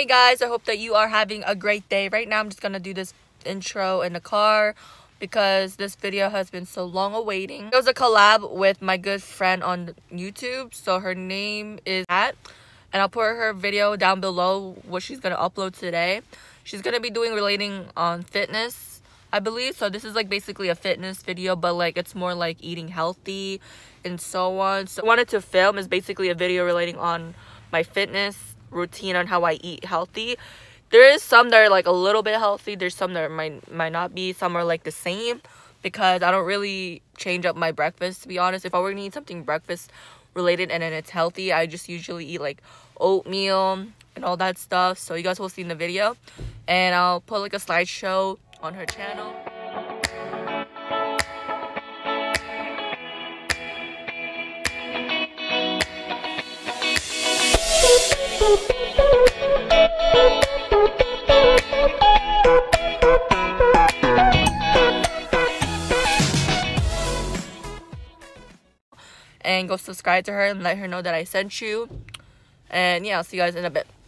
Hey guys, I hope that you are having a great day. Right now I'm just gonna do this intro in the car because this video has been so long awaiting. It was a collab with my good friend on YouTube, so her name is Kat, and I'll put her video down below what she's gonna upload today. She's gonna be doing relating on fitness, I believe. So this is like basically a fitness video, but like it's more like eating healthy and so on. So I wanted to film is basically a video relating on my fitness routine on how I eat healthy. There is some that are like a little bit healthy, there's some that might not be, some are like the same because I don't really change up my breakfast, to be honest. If I were gonna eat something breakfast related and then it's healthy, I just usually eat like oatmeal and all that stuff. So you guys will see in the video, and I'll put like a slideshow on her channel. And go subscribe to her and let her know that I sent you. And yeah, I'll see you guys in a bit.